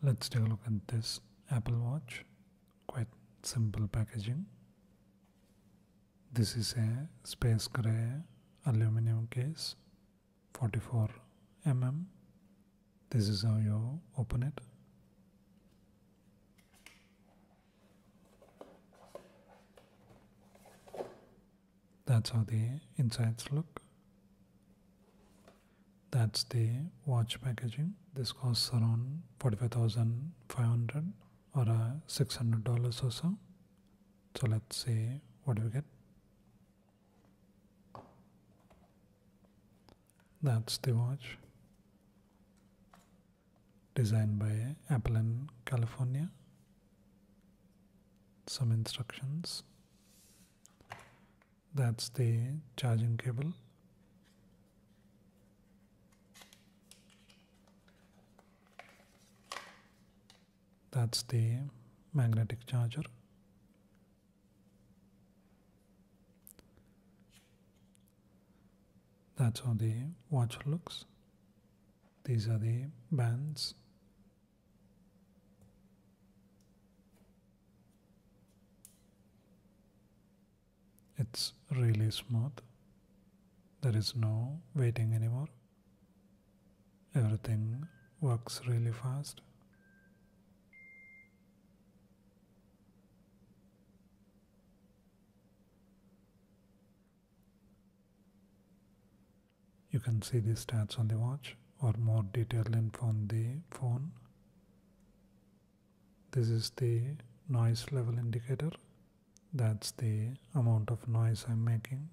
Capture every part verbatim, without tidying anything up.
Let's take a look at this Apple Watch. Quite simple packaging. This is a space gray aluminum case, forty-four millimeters. This is how you open it. That's how the insides look. That's the watch packaging. This costs around forty-five thousand five hundred dollars or six hundred dollars or so. So let's see what we get. That's the watch, designed by Apple in California. Some instructions. That's the charging cable. That's the magnetic charger. That's how the watch looks. These are the bands. It's really smooth. There is no waiting anymore. Everything works really fast. You can see the stats on the watch or more detailed info on the phone. This is the noise level indicator. That's the amount of noise I'm making.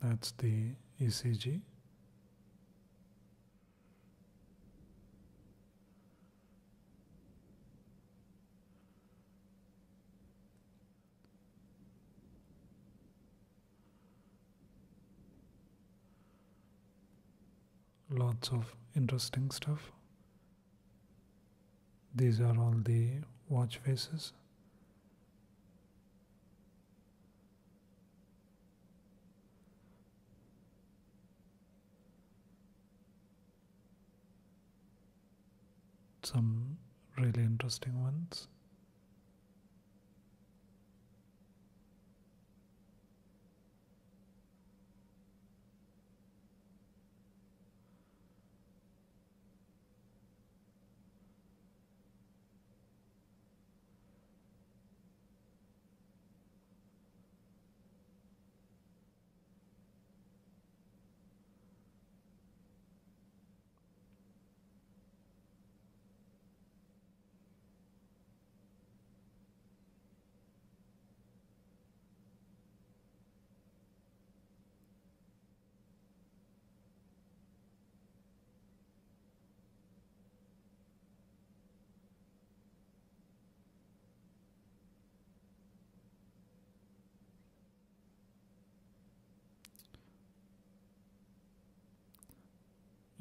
That's the E C G. Lots of interesting stuff. These are all the watch faces. Some really interesting ones.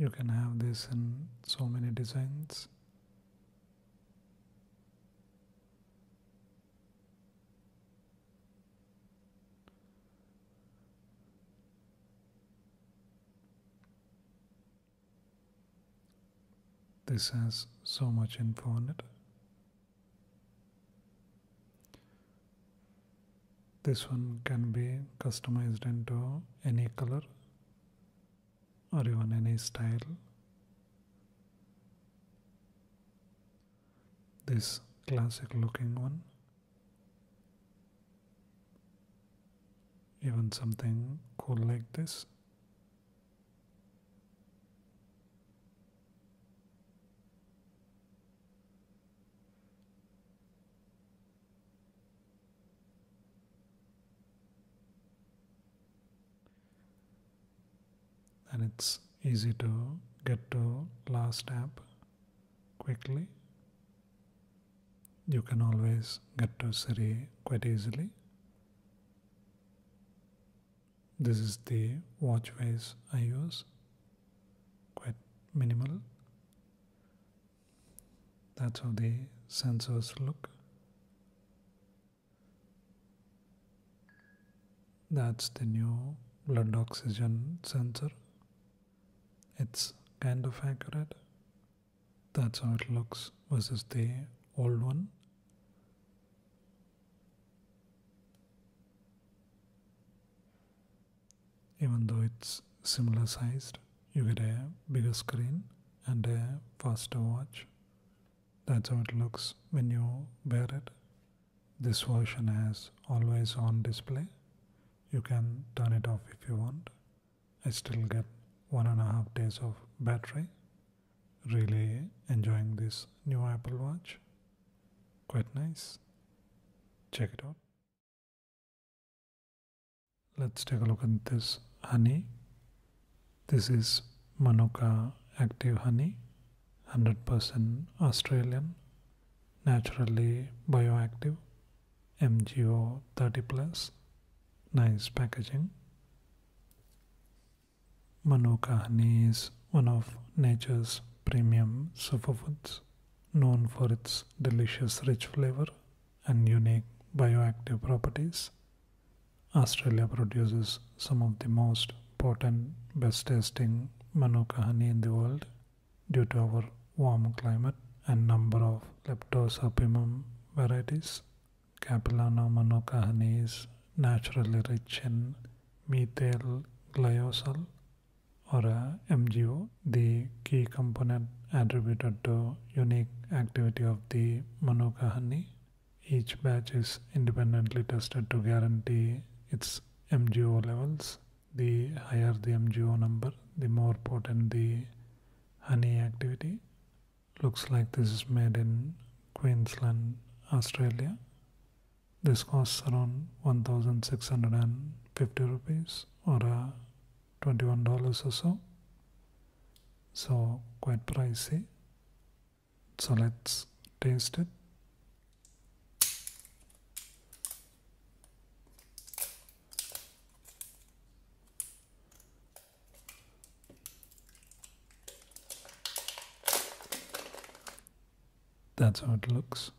You can have this in so many designs. This has so much info on it. This one can be customized into any color or even any style. This classic looking one. Even something cool like this. And it's easy to get to last app quickly. You can always get to Siri quite easily. This is the watch face I use. Quite minimal. That's how the sensors look. That's the new blood oxygen sensor. It's kind of accurate. That's how it looks versus the old one. Even though it's similar sized, you get a bigger screen and a faster watch. That's how it looks when you wear it. This version has always on display. You can turn it off if you want. I still get one and a half days of battery. Really enjoying this new Apple Watch. Quite nice. Check it out. Let's take a look at this honey. This is Manuka Active Honey. one hundred percent Australian. Naturally bioactive. M G O thirty plus. Nice packaging. Manuka honey is one of nature's premium superfoods, known for its delicious rich flavor and unique bioactive properties. Australia produces some of the most potent, best tasting Manuka honey in the world due to our warm climate and number of Leptospermum varieties. Capilano Manuka honey is naturally rich in methylglyoxal, or a M G O, the key component attributed to unique activity of the Manuka honey. Each batch is independently tested to guarantee its M G O levels. The higher the M G O number, the more potent the honey activity. Looks like this is made in Queensland, Australia. This costs around one thousand six hundred fifty rupees or a twenty-one dollars or so, so quite pricey. So let's taste it. That's how it looks.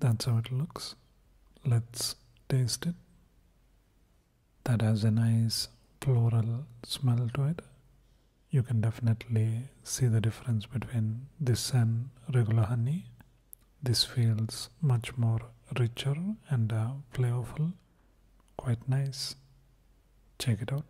That's how it looks. Let's taste it. That has a nice floral smell to it. You can definitely see the difference between this and regular honey. This feels much more richer and uh, flavorful. Quite nice. Check it out.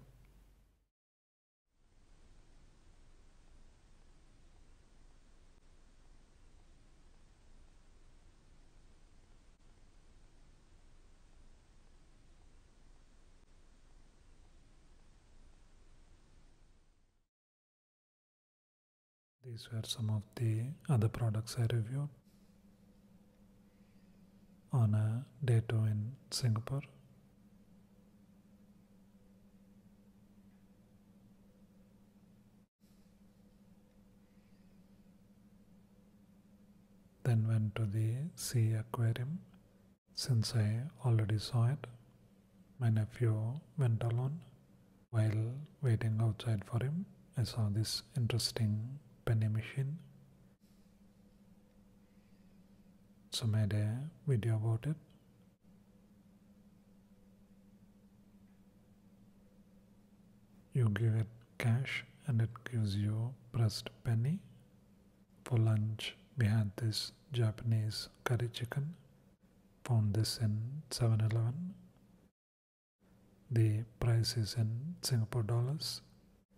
These were some of the other products I reviewed on a day two in Singapore. Then went to the sea aquarium. Since I already saw it, my nephew went alone. While waiting outside for him, I saw this interesting penny machine, so made a video about it. You give it cash and it gives you pressed penny. For lunch we had this Japanese curry chicken. Found this in seven eleven. The price is in Singapore dollars.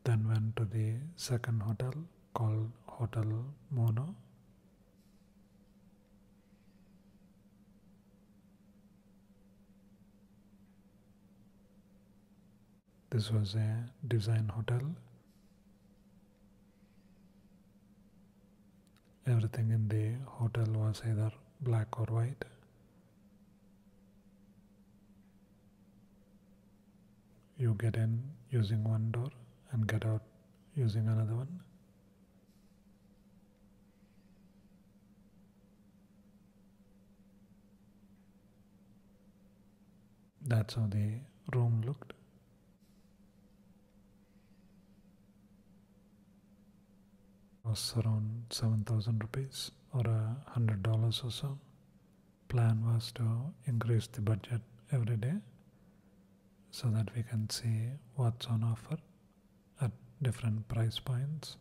Then went to the second hotel, called Hotel Mono. This was a design hotel. Everything in the hotel was either black or white. You get in using one door and get out using another one. That's how the room looked. costs around seven thousand rupees or one hundred dollars or so. Plan was to increase the budget every day so that we can see what's on offer at different price points.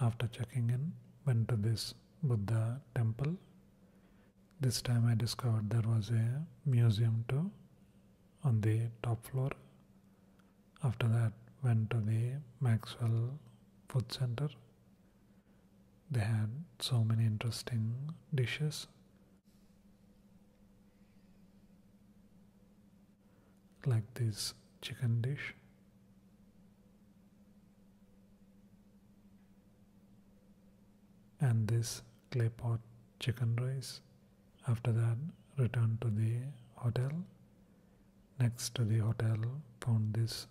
After checking in, went to this Buddha temple. This time I discovered there was a museum too on the top floor. After that, went to the Maxwell Food Center. They had so many interesting dishes, like this chicken dish. And this clay pot chicken rice. After that, returned to the hotel. Next to the hotel, found this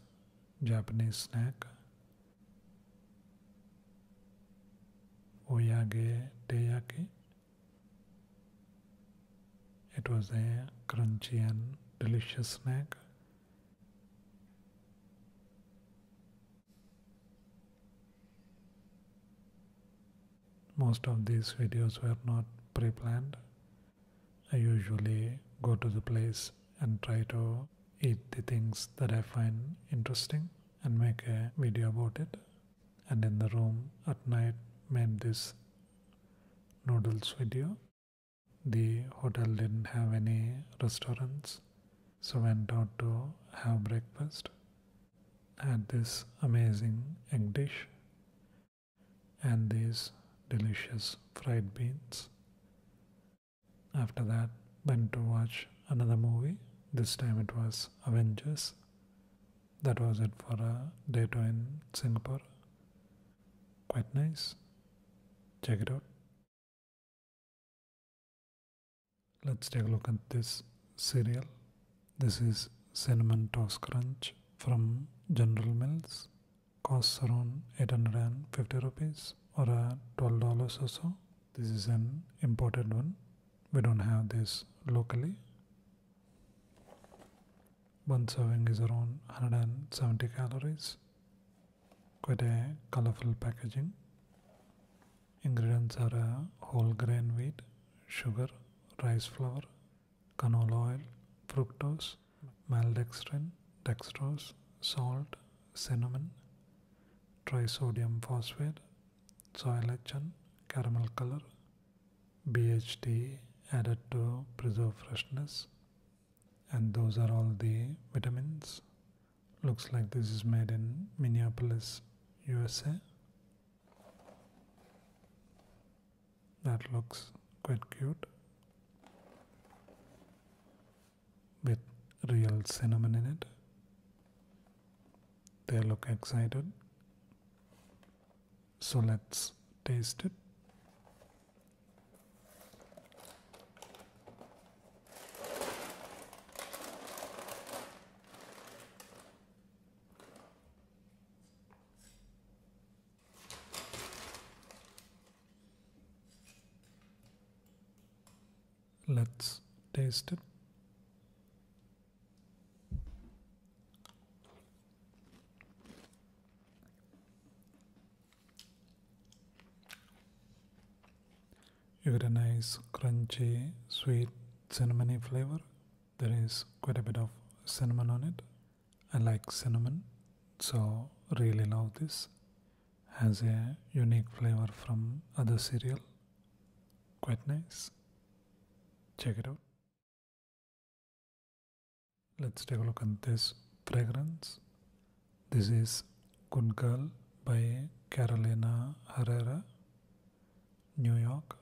Japanese snack, Oyage Teyaki. It was a crunchy and delicious snack. Most of these videos were not pre-planned. I usually go to the place and try to eat the things that I find interesting and make a video about it. And in the room at night, made this noodles video. The hotel didn't have any restaurants, so went out to have breakfast. Had this amazing egg dish and these delicious fried beans. After that, went to watch another movie. This time it was Avengers. That was it for a day two in Singapore. Quite nice. Check it out. Let's take a look at this cereal. This is Cinnamon Toast Crunch from General Mills. Costs around eight hundred fifty rupees or twelve dollars or so. This is an imported one. We don't have this locally. One serving is around one hundred seventy calories. Quite a colorful packaging. Ingredients are uh, whole grain wheat, sugar, rice flour, canola oil, fructose, maltodextrin, dextrose, salt, cinnamon, trisodium phosphate, soy lecithin, caramel color, B H T added to preserve freshness. And those are all the vitamins. Looks like this is made in Minneapolis, U S A. That looks quite cute, with real cinnamon in it. They look excited. So let's taste it. Let's taste it. You get a nice crunchy, sweet, cinnamony flavor. There is quite a bit of cinnamon on it. I like cinnamon, so really love this. Has a unique flavor from other cereal. Quite nice. Check it out. Let's take a look at this fragrance. This is Good Girl by Carolina Herrera, New York.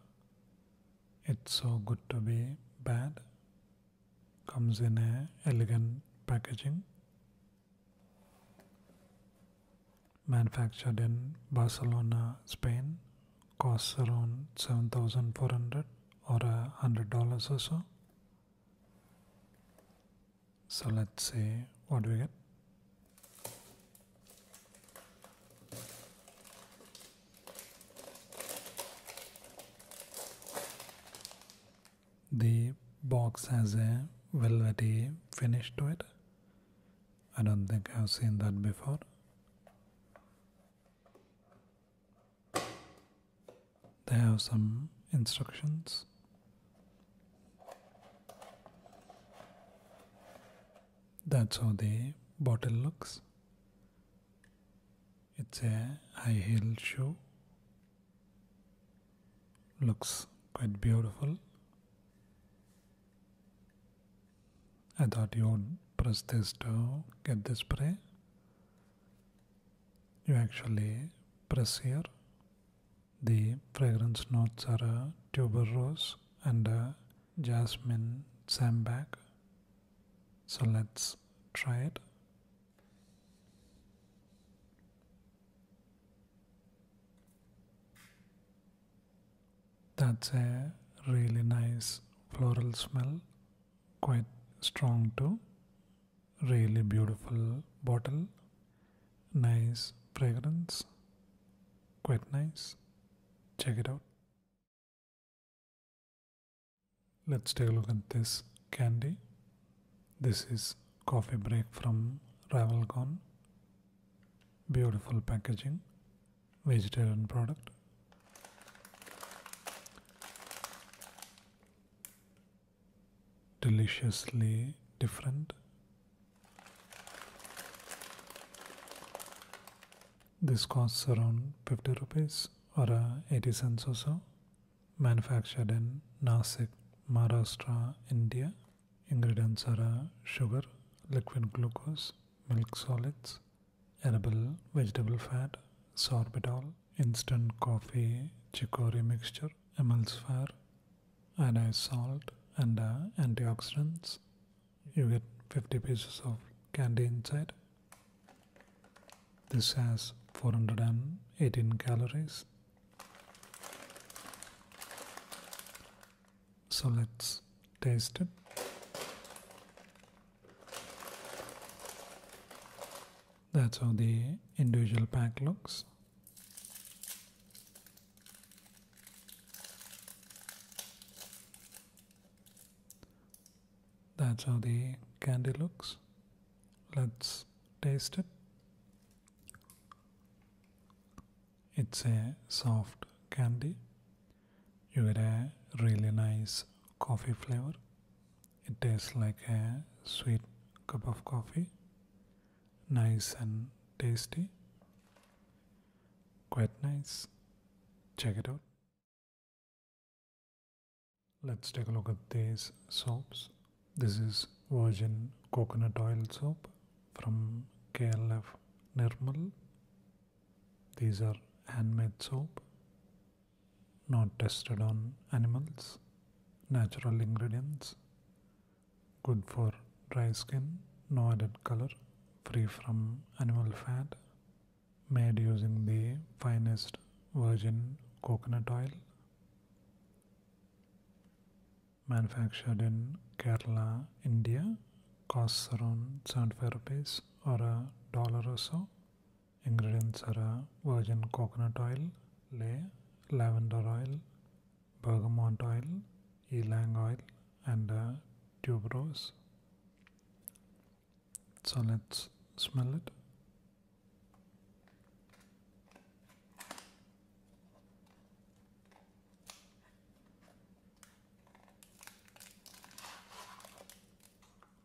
It's so good to be bad. Comes in a elegant packaging. Manufactured in Barcelona, Spain. Costs around seven thousand four hundred or a hundred dollars or so. So let's see what we get. The box has a velvety finish to it. I don't think I've seen that before. they have some instructions. That's how the bottle looks. It's a high heel shoe. Looks quite beautiful. I thought you would press this to get the spray. You actually press here. The fragrance notes are a tuberose and a jasmine sambac. So let's try it. That's a really nice floral smell, quite strong too. Really beautiful bottle, nice fragrance, quite nice. Check it out. Let's take a look at this candy. This is Coffee Break from Ravalgaon. Beautiful packaging, vegetarian product. Deliciously different. This costs around fifty rupees or eighty cents or so. Manufactured in Nasik, Maharashtra, India. Ingredients are sugar, liquid glucose, milk solids, edible vegetable fat, sorbitol, instant coffee chicory mixture, emulsifier, ionized salt, and uh, antioxidants. You get fifty pieces of candy inside. This has four hundred eighteen calories. So let's taste it. That's how the individual pack looks. That's how the candy looks. Let's taste it. It's a soft candy. You get a really nice coffee flavor. It tastes like a sweet cup of coffee. Nice and tasty. Quite nice. Check it out. Let's take a look at these soaps. This is virgin coconut oil soap from K L F Nirmal. These are handmade soap, not tested on animals, natural ingredients, good for dry skin, no added color, free from animal fat, made using the finest virgin coconut oil. Manufactured in Kerala, India, costs around seventy-five rupees or a dollar or so. Ingredients are virgin coconut oil, lay, lavender oil, bergamot oil, ylang oil, and tuberose. So let's smell it.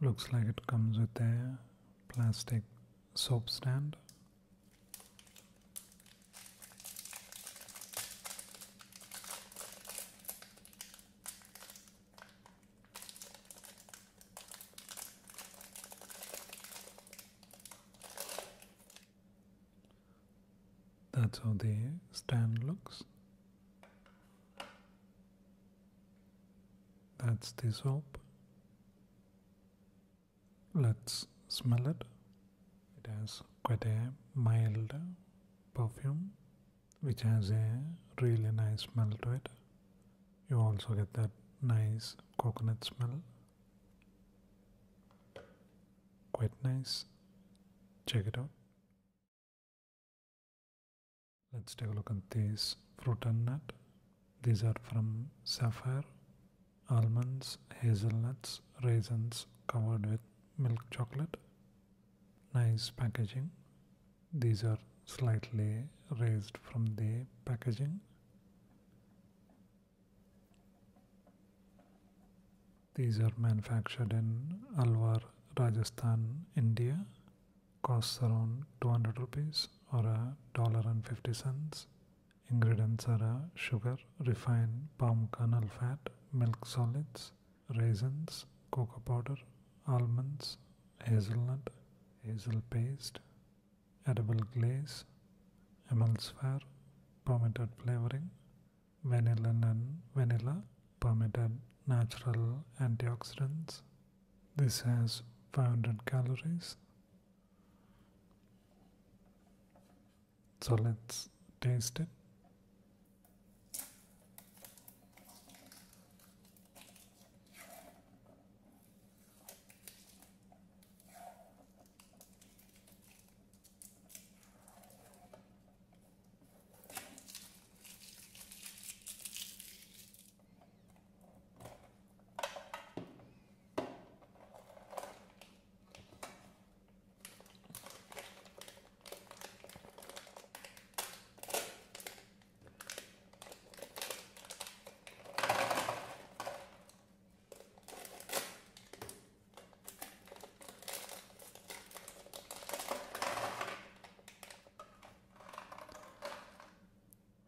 Looks like it comes with a plastic soap stand. That's how the stand looks. That's the soap. Let's smell it. It has quite a mild perfume, which has a really nice smell to it. You also get that nice coconut smell. Quite nice. Check it out. Let's take a look at these fruit and nut. These are from Sapphire. Almonds, hazelnuts, raisins covered with milk chocolate. Nice packaging. These are slightly raised from the packaging. These are manufactured in Alwar, Rajasthan, India. Costs around two hundred rupees or a dollar and fifty cents. Ingredients are a sugar, refined palm kernel fat, milk solids, raisins, cocoa powder, almonds, hazelnut, hazel paste, edible glaze, emulsifier, permitted flavoring, vanillin and vanilla, permitted natural antioxidants. This has five hundred calories. So let's taste it.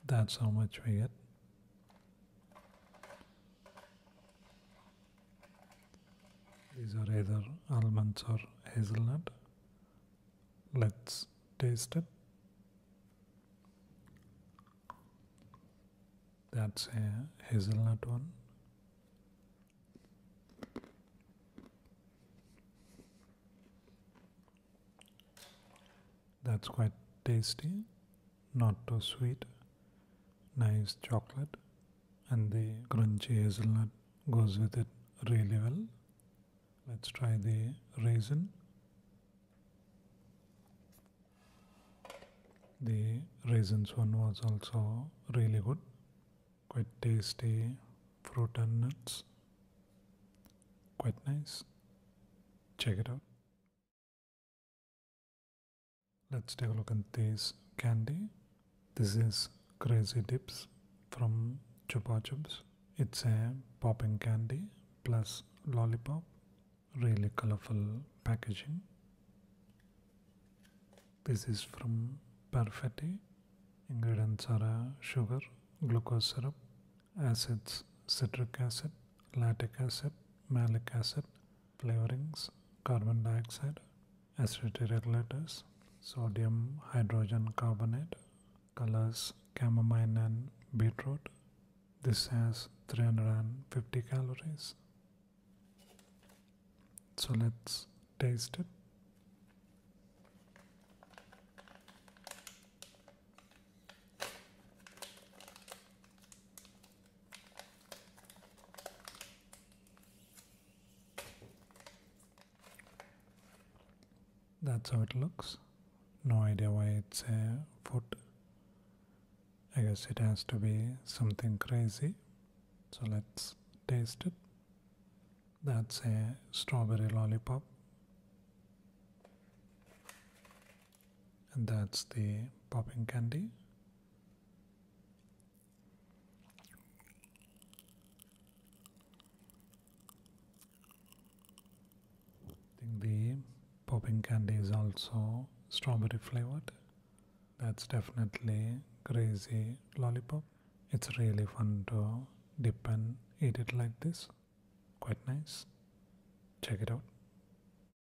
That's how much we get. These are either almonds or hazelnut. Let's taste it. That's a hazelnut one. That's quite tasty, not too sweet. Nice chocolate, and the crunchy hazelnut goes with it really well. Let's try the raisin. The raisins one was also really good. Quite tasty fruit and nuts. Quite nice. Check it out. Let's take a look at this candy. This is Crazy Dips from Chupa Chups. It's a popping candy plus lollipop. Really colorful packaging. This is from Perfetti. Ingredients are uh, sugar, glucose syrup, acids, citric acid, lactic acid, malic acid, flavorings, carbon dioxide, acidity regulators, sodium hydrogen carbonate, colors, chamomile and beetroot. This has three hundred fifty calories. So let's taste it. That's how it looks. No idea why it's a foot. I guess it has to be something crazy. So let's taste it. That's a strawberry lollipop. And that's the popping candy. I think the popping candy is also strawberry flavored. That's definitely crazy lollipop. It's really fun to dip and eat it like this. Quite nice. Check it out.